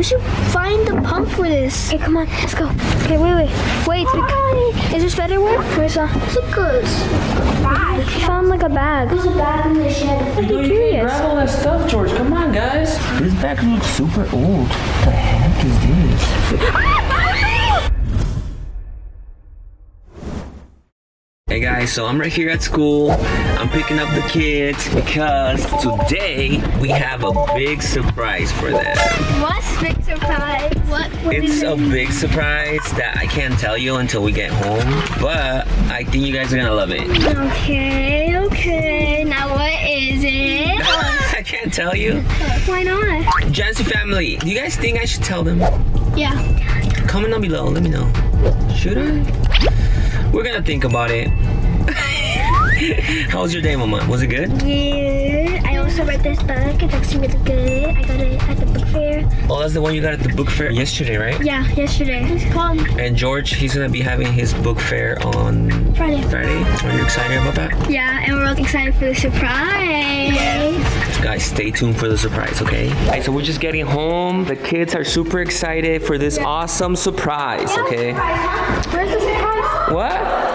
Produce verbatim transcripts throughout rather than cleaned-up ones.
We should find the pump for this. Okay, come on, let's go. Okay, wait, wait. Wait, Hi. Is this better work? Where's that? It's a good bag. She found like a bag. There's a bag in the shed. I'd be no, curious. Grab all that stuff, George. Come on, guys. This bag looks super old. What the heck is this? Hey guys, so I'm right here at school. I'm picking up the kids because today we have a big surprise for them. What's big surprise? What? what it's a it? big surprise that I can't tell you until we get home, but I think you guys are gonna love it. Okay, okay. Now what is it? I can't tell you. Why not? Jancy family, do you guys think I should tell them? Yeah. Comment down below, let me know. Should I? We're gonna think about it. How was your day, Mama? Was it good? Yeah. I also read this book. It's actually really good. I got it at the book fair. Oh, that's the one you got at the book fair yesterday, right? Yeah, yesterday. It's calm. And George, he's gonna be having his book fair on Friday. Friday. Are you excited about that? Yeah, and we're all excited for the surprise. Yes. Guys, stay tuned for the surprise, okay? All right, so we're just getting home. The kids are super excited for this yeah. awesome surprise, yeah, okay? Surprise, huh? Where's the surprise? What?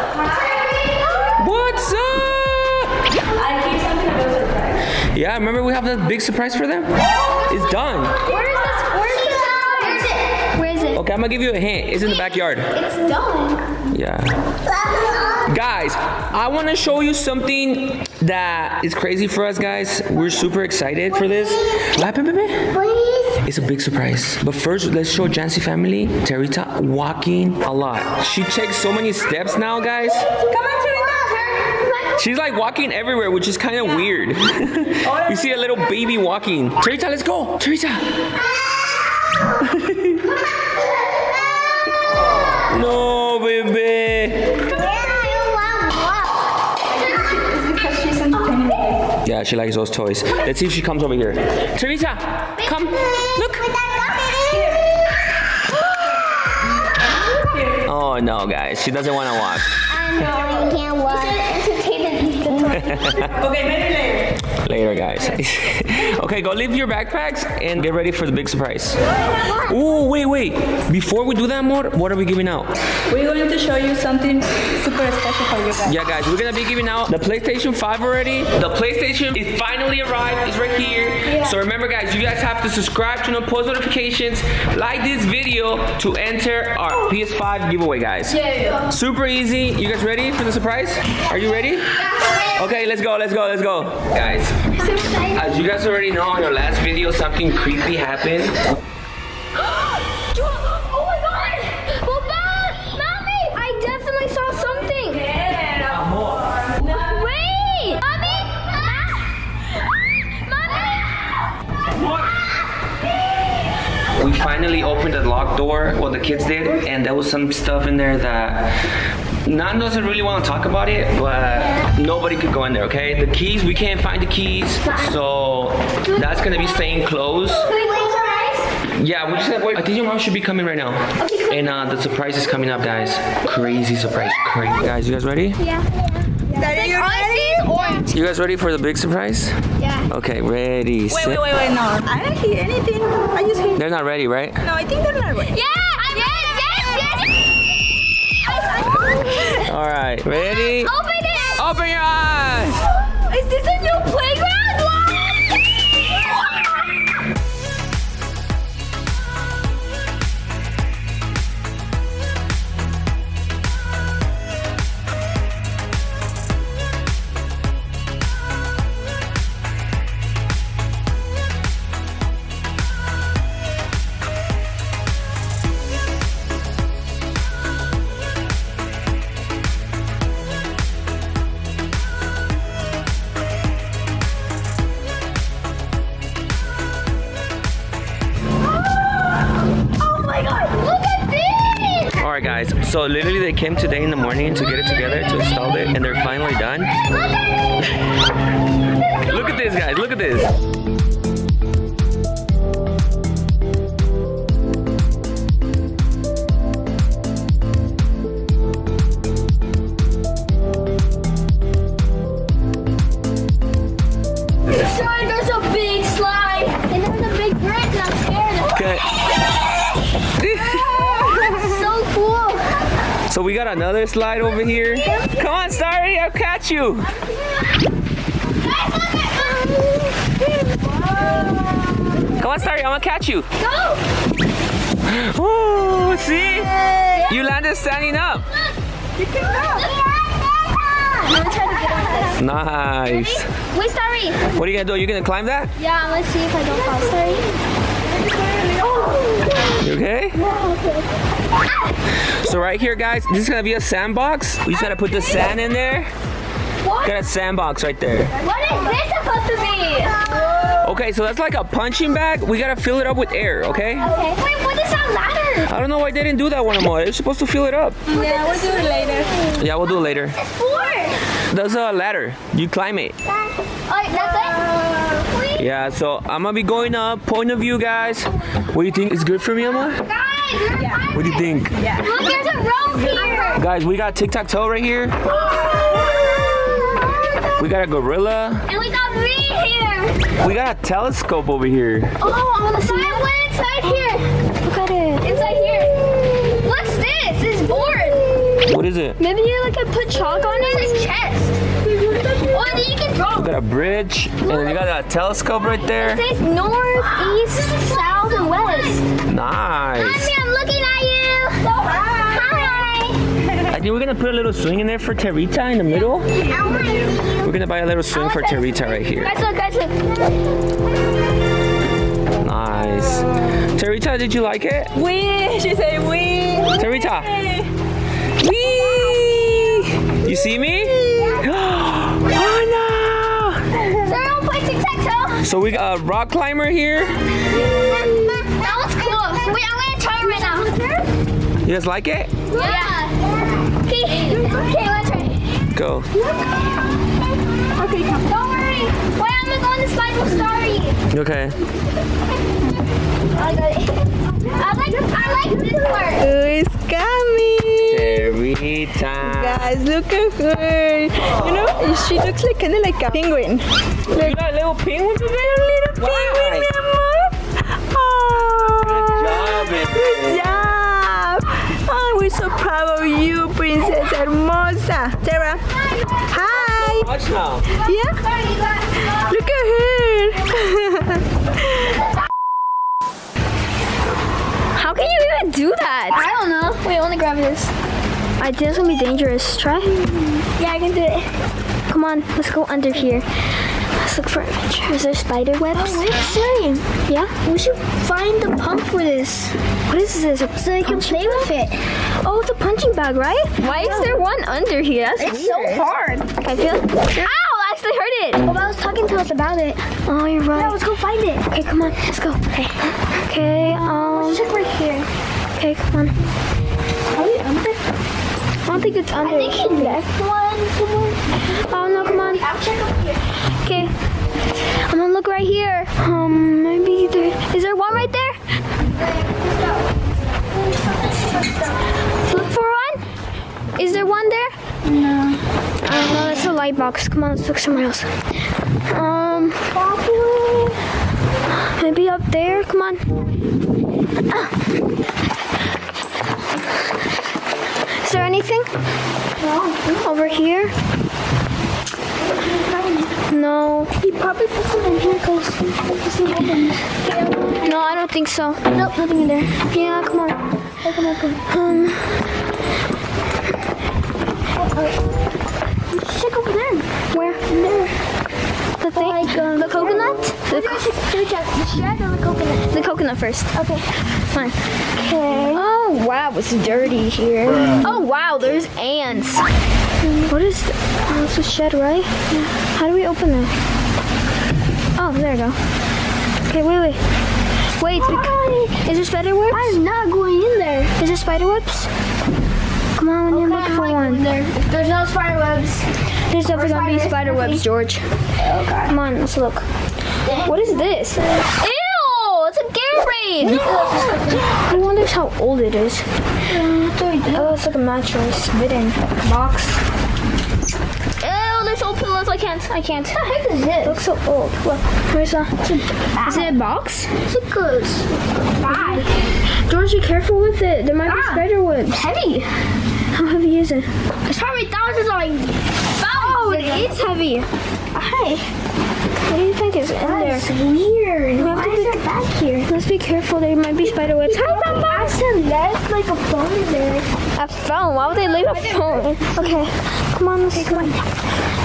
What's up? I keep talking about surprise. Yeah, remember we have that big surprise for them? It's done. Where is this? Where is it? Where is it? Where is it? Okay, I'm gonna give you a hint. It's in the backyard. It's done. Yeah. Guys, I want to show you something that is crazy for us, guys. We're super excited Please. for this. What happened, baby? Please. It's a big surprise. But first, let's show Jancy family Terita walking a lot. She takes so many steps now, guys. Come on, Terita. She's like walking everywhere, which is kind of yeah. weird. You see a little baby walking. Terita, let's go. Terita. No, baby. Yeah, she likes those toys. Let's see if she comes over here. Terita, come. Look. Oh, no, guys. She doesn't want to walk. I know. I can't walk. Okay, maybe later. Later, guys. Okay, go leave your backpacks and get ready for the big surprise. Oh, wait, wait. Before we do that, more, what are we giving out? We're going to show you something super special for you guys. Yeah, guys, we're going to be giving out the PlayStation five already. The PlayStation is finally arrived. It's right here. Yeah. So remember, guys, you guys have to subscribe to the post notifications, like this video to enter our oh. P S five giveaway, guys. Yeah. Super easy. You guys ready for the surprise? Are you ready? Yeah. Okay, let's go, let's go, let's go. Guys, as you guys already know, in our last video, something creepy happened. Oh my God! Well, Mom, Mommy! I definitely saw something! Yeah. Wait! Mommy! Ah! Mommy! We finally opened the locked door, well, the kids did, and there was some stuff in there that Nan doesn't really want to talk about it, but nobody could go in there, okay? The keys, we can't find the keys, so that's gonna be staying closed. Yeah, we just have to wait. I think your mom should be coming right now. And uh, the surprise is coming up, guys. Crazy surprise, crazy. Guys, you guys ready? Yeah. You guys ready for the big surprise? Yeah. Okay, ready, Wait, set. wait, wait, wait, no. I don't hear anything. I just hear... They're not ready, right? No, I think they're not ready. Yeah! All right, ready? Open it! Open your eyes! Is this a new playground? So literally they came today in the morning to get it together, to install it, and they're finally done. Look at this, guys, look at this. There's a big slide, and there's a big brick up there. Okay. That's so cool. So we got another slide over here. Come on, Starry, I'll catch you. Come on, Starry, I'm gonna catch you. Go! Ooh, see? You landed standing up. You can up. Nice. Ready? Wait, Starry. What are you gonna do? You gonna climb that? Yeah, let's see if I don't fall. Starry. You okay? Yeah, okay. So right here, guys, this is gonna be a sandbox. You just gotta put the sand in there. What? Got a sandbox right there. What is this supposed to be? Okay, so that's like a punching bag. We gotta fill it up with air, okay? Okay. Wait, what is that ladder? I don't know why they didn't do that one more. They're supposed to fill it up. Yeah, we'll do it later. Yeah, we'll do it later. It's four. There's a ladder. You climb it. Oh, that's it? Yeah, so I'm gonna be going up. Point of view, guys. What do you think is good for me, Emma? Guys, yeah. What do you think? Yeah. Look, there's a rope here. Guys, we got tic-tac-toe right here. We got a gorilla. And we got me here. We got a telescope over here. Oh, I want to see it. One inside here. Look at it. Inside here. What's this? This board. What is it? Maybe you like could put chalk on it. It's his chest. Oh, and then you can draw. We got a bridge. Look. And then you got a telescope right there. It says north, east, south, and west. Nice. Hi, I'm looking at you. So hi. Hi. I think we're going to put a little swing in there for Tarita in the middle. Yeah. I want to. We're gonna buy a little swing for Tarita right here. Guys, look, guys, look. Nice. Tarita, did you like it? Wee! She said wee! Tarita! Wee! You see me? Yeah. Oh no! So we're all playing tic-tac-toe. So we got a rock climber here. That was cool. Wait, I'm gonna try it right now. You guys like it? Yeah. Okay, okay, let's try it. Go. Okay, don't worry. Wait, I'm gonna go on the slide with Starry. Okay. I got it. I like, I like this part. Who's coming? Tarita. Guys, look at her. Oh. You know, she looks like kind of like a penguin. Like, you got a little penguin today? A little wow. penguin, mi amor. Oh. Good job, baby. Good job. Oh, we're so proud of you, Princess Hermosa. Tara. Hi. Watch now. Yeah. Look at her. How can you even do that? I don't know. Wait, I want to grab this. I think it's gonna be dangerous. Try. Yeah, I can do it. Come on, let's go under here. Let's look for adventure. Is there spider webs? Oh, wait, Siri. Yeah? We should find the pump for this. What is this? A so they can play with it. Oh, it's a punching bag, right? Why is there one under here? That's it's weird. So hard. I feel it. Ow, I actually hurt it. Well, I was talking to us about it. Oh, you're right. No, let's go find it. Okay, come on. Let's go. Okay. Okay, um. Let's check right here. Okay, come on. Are we under? I don't think it's under. I think she left one somewhere. Oh, no, come on. I'll check up here. Okay. I'm gonna look right here. Um, maybe there. Is there one right there? Look for one? Is there one there? No. I don't know. That's a light box. Come on, let's look somewhere else. Um, maybe up there. Come on. Ah. Is there anything? No. Over here? No. He probably put some in here because there's no open. No, I don't think so. Nope, nothing in there. Yeah, come on. Open, open. Um. Uh-oh. Let's check over there. Where? There. The thing? Like, um, the coconut? The, co the coconut. The coconut first. Okay. Fine. Okay. Oh, wow. It's dirty here. Oh, wow. There's ants. What is this? Oh, it's a shed, right? Yeah. How do we open it? Oh, there we go. Okay, wait, wait. Wait, beca is there spider webs? I'm not going in there. Is there spider webs? Come on, okay, look for one. There. There's no spider webs. There's definitely gonna be spider webs, George. Okay. Come on, let's look. What is this? Ew! It's a garage! I wonder how old it is. Oh, it's like a mattress, hidden box. Ew, there's old pillows. I can't. I can't. What the heck is this? It looks so old. Look, where's that? Is it a box? It's a good bag. Josh, be careful with it. There might ah, be spider webs. It's heavy. How heavy is it? It's probably thousands on you. Oh, it again. Is heavy. Hi. What do you think is in there? That's weird. Why to is it back here? Let's be careful. There might be spider webs. Hi, Mama. I said that's like a phone in there. A phone? Why would they leave a phone? Okay. Come on, let's go.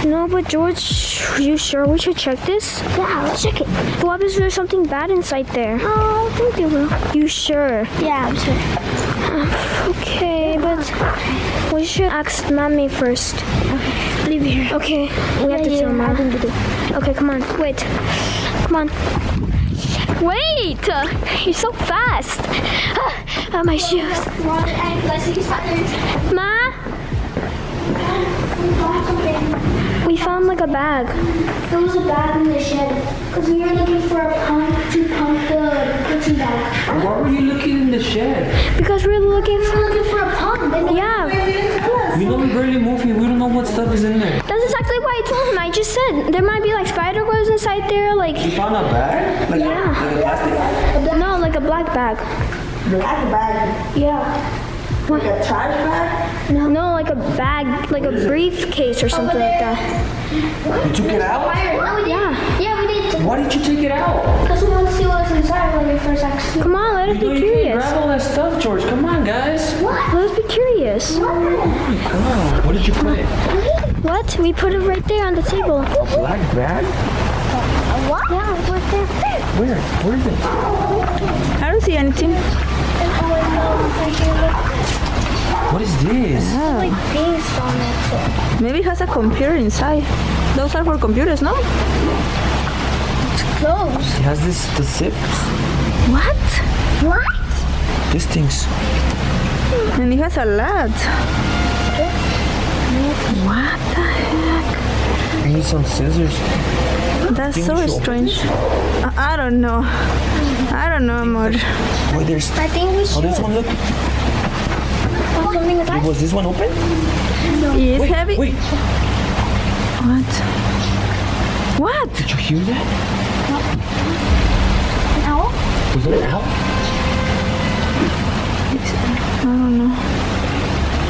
No, but George, are you sure we should check this? Yeah, let's check it. But what if there's something bad inside there? Oh, I think there will. You sure? Yeah, I'm sure. Um, okay, yeah. But we should ask Mommy first. Okay. Leave here. Okay, we yeah, have to yeah, tell Mom. Yeah. Okay, come on. Wait. Come on. Wait! You're so fast. Ah, oh, my shoes. Ma? We found like a bag. There was a bag in the shed because we were looking for a pump to pump the kitchen bag. Why were you looking in the shed? Because we were looking for, we were looking for a pump. And yeah. We don't really move here. We don't know what stuff is in there. That's exactly why I told him. I just said there might be like spider webs inside there. Like. You found a bag? Like, yeah. Like a plastic bag? No, like a black bag. Black bag? Yeah. What? Like a trash bag? No. No, like a bag, like what a briefcase or something like that. What? You took it out? No, we yeah. Yeah, we did. Why did you take it out? Because we want to see what's inside when we first actually. Come on, let us be curious. Grab all that stuff, George. Come on, guys. What? Let us be curious. What? Oh, come on. What did you put? What? We put it right there on the table. A black bag? A what? Yeah, it's right there. Where? Where is it? I don't see anything. What is this? Yeah. Like things on it. Maybe it has a computer inside. Those are for computers, no? It's closed. It has this the zip. What? What? These things. And it has a lot. What the heck? I need some scissors. That's so strange. I, I don't know. I don't know, amor. Wait, there's. I think we should. Oh, this one, look. Wait, was this one open? No. It's wait, heavy. Wait. What? What? Did you hear that? An owl? Was it an owl? It's, I don't know.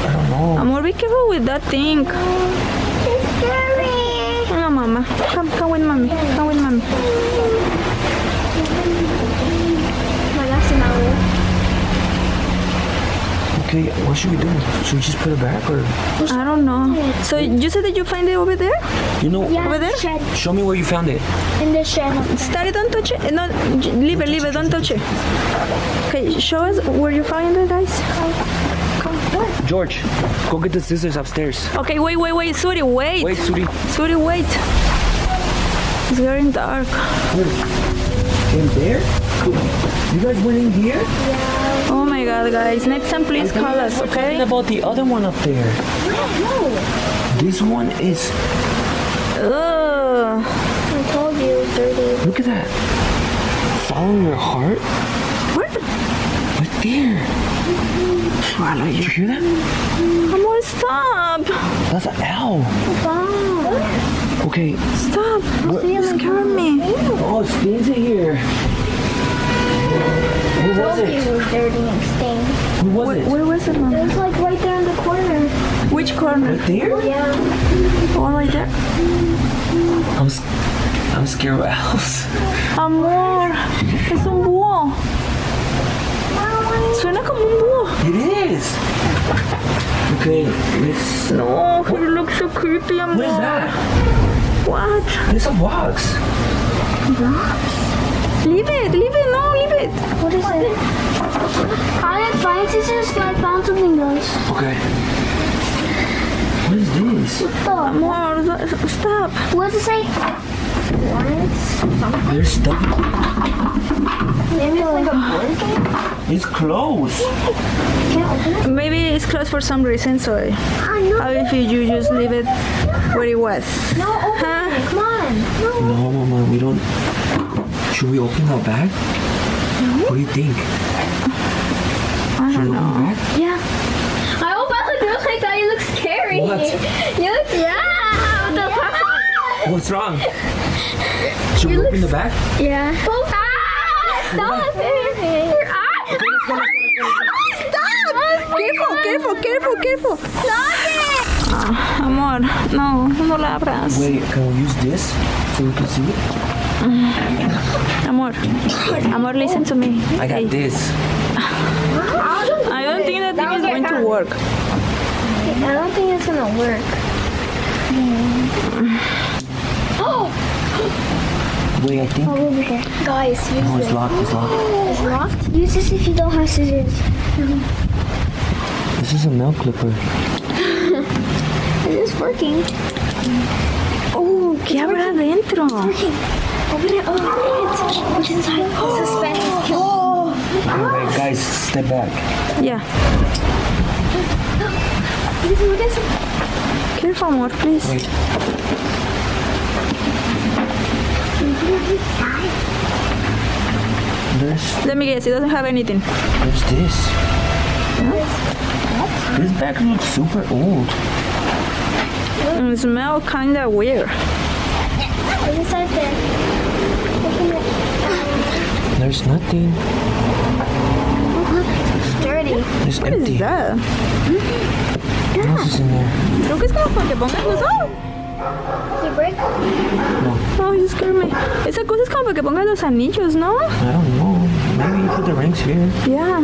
I don't know. Amor, be careful with that thing. Oh, it's scary. No, Mama. Come, come with Mommy. Come with Mommy. My last an owl. Okay, what should we do? Should we just put it back or? I don't know. So you said that you find it over there? You know, yeah, over there? Shed. Show me where you found it. In the shed. Stary, don't touch it. No, leave don't it, leave it, don't touch it. Okay, show us where you found it, guys. Come, come. George, go get the scissors upstairs. Okay, wait, wait, wait, Suri, wait. Wait, Suri. Suri, wait. It's getting dark. In there? You guys went in here? Yeah. Oh my God, guys! Next time, please call us, okay? What about the other one up there? No. This one is. Ugh. I told you, dirty. Look at that. Follow your heart. Where? Right there. Swallow. Did you hear that? I'm gonna stop. That's an owl. Stop. Okay. Stop. What? You scared me. Oh, it stains in here. Who was it? Who was it? Where was it, Mom? It was like right there in the corner. Which corner? Right there? Yeah. All right there? I'm, I'm scared of owls. Amor, es un búho. Suena como un búho. It is. Okay, let's... No, he looks so creepy, Amor. What is that? What? It's a box. Box? Leave it, leave it, no, leave it. What is it? I had five scissors, but I found something else. Okay. What is this? Stop. More, stop. What does it say? What? There's stuff. Maybe it's like a blanket? It's closed. Maybe it's closed for some reason, so how if you just leave it where it was? No, open huh? it, come on. No, no Mama, we don't. Should we open our bag? No. What do you think? I Should don't we open know. Our bag? Yeah. I hope I look real like that. You look scary. What? You look yeah. What the yeah. fuck? What's wrong? Should you we open the bag? Yeah. Oh, ah, stop it. Your eyes. careful, careful, careful. Lock it! Oh, amor, no, no la abras. Wait, can we use this so we can see it? Mm. Amor, amor, listen to me. I got hey. this. I don't think, I don't think that, that thing is going to work. I don't think it's going to work. Mm. Oh! Wait, I think. Oh, over here. Guys, use no, it's locked, it's locked. Oh, it's locked? Use this if you don't have scissors. Mm-hmm. This is a nail clipper. It is working. Oh, ¿qué habrá adentro? It's working. Open it, open it. What's inside? The suspense is killing. Oh. Wait, wait, guys, step back. Yeah. What is it? Careful, amor, please. Wait. There's Let me guess, it doesn't have anything. There's this. Huh? This bag looks super old. And it smells kinda weird. It's inside there. There's nothing. It's dirty. It's what empty. What is that? Hmm? Yeah. What else is in there? Creo que es como cuando pongas los ojos. Did you break? No. Oh, you scared me. Esa cosa es como para que pongas los anillos, ¿no? I don't know. Maybe you put the rings here. Yeah.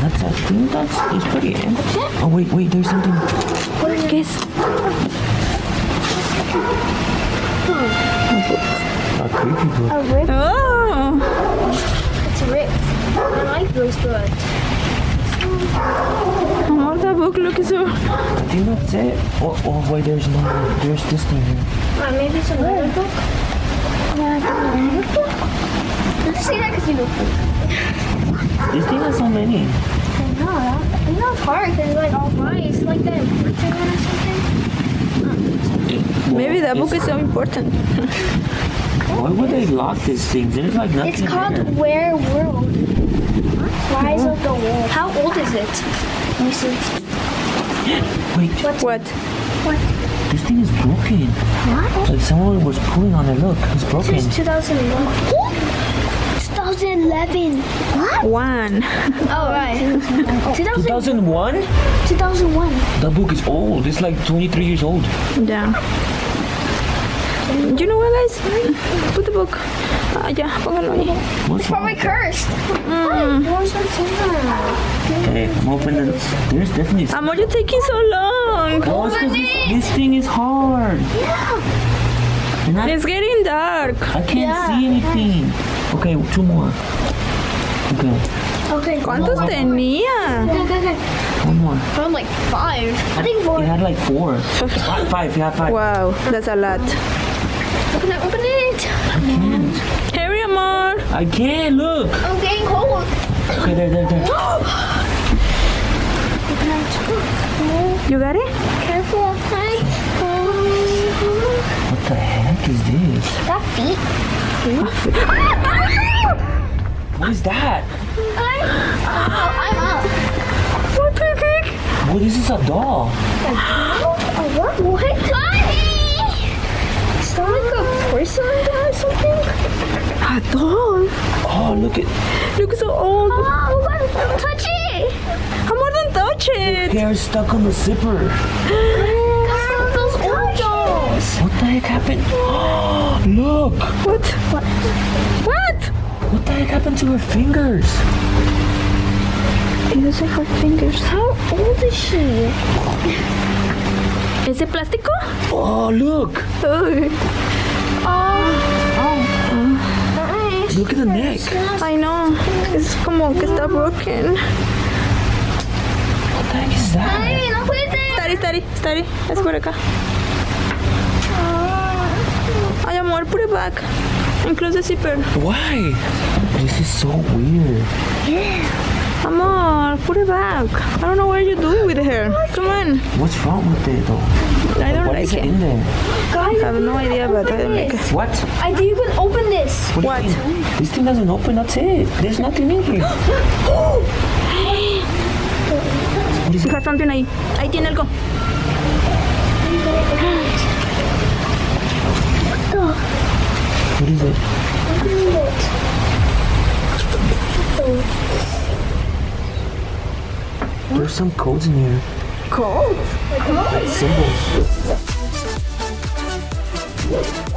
That's, I think that's, it's pretty empty. Oh, wait, wait, there's something. What is this? Oh. A creepy book. A rip? Oh. It's ripped. I like those books. Amor, that book looks so... I think that's it. Oh, oh wait, there's no... There's this thing here. Uh, maybe it's another book? Yeah, another book? Let's see that because you know. This thing has so many. I know. It's not hard because like all mice. Like that important one or something. Well, maybe that book is so important. Why would they lock these things? There's like nothing It's called there. Wereworld. Lies of the World. How old is it? Let me see. Wait. What? What? What? This thing is broken. What? Like someone was pulling on it. Look, it's broken. This is two thousand eleven. two thousand eleven. What? One. Oh, right. two thousand one? two thousand one. That book is old. It's like twenty-three years old. Yeah. You know what, guys? Put the book. Uh, yeah, it's probably cursed. Mm. Okay, I'm opening it. There's definitely. Amor, you're taking so long. Oh, this, this thing is hard. Yeah. I, it's getting dark. I can't yeah. see anything. Okay, two more. Okay. Okay. ¿Cuántos tenía? One more. Found like five. I think four. You had like four. five, five. You had five. Wow, that's a lot. Open it, open it. I can't. Hurry, Amor. I can't, look. I'm getting cold. Okay, there, there, there. You got it? Careful, okay. What the heck is this? That feet. Hmm? What is that? I'm, oh, I'm up. What the heck? What is this, a doll? A doll? A what? What? Like a porcelain doll or something? A doll? Oh, look it. Look, it's so old. Oh, God, don't touch it. Amor, don't touch it. The hair is stuck on the zipper. That's not those old dolls. What the heck happened? Oh, look. What? What? What? What the heck happened to her fingers? It looks like her fingers. How old is she? Is it plastic? Oh, look! Oh. Oh. Oh. Look at the neck. I know. It's como que está broken. What the heck is that? Ay, no puede ser. Stari, stari, stari. Es por acá. Ay, amor, put it back. And close the zipper. Why? This is so weird. Yeah. Amor, put it back. I don't know what you're doing with her. Come on. What's wrong with it, though? I don't what like is it. in there? Guys, I have no idea, but I don't like it. What? I think you can open this. What? what? This thing doesn't open. That's it. There's nothing in here. You have something ahí. Ahí tiene algo. What is it? What is it? There's some codes in here. Codes? Codes? Symbols.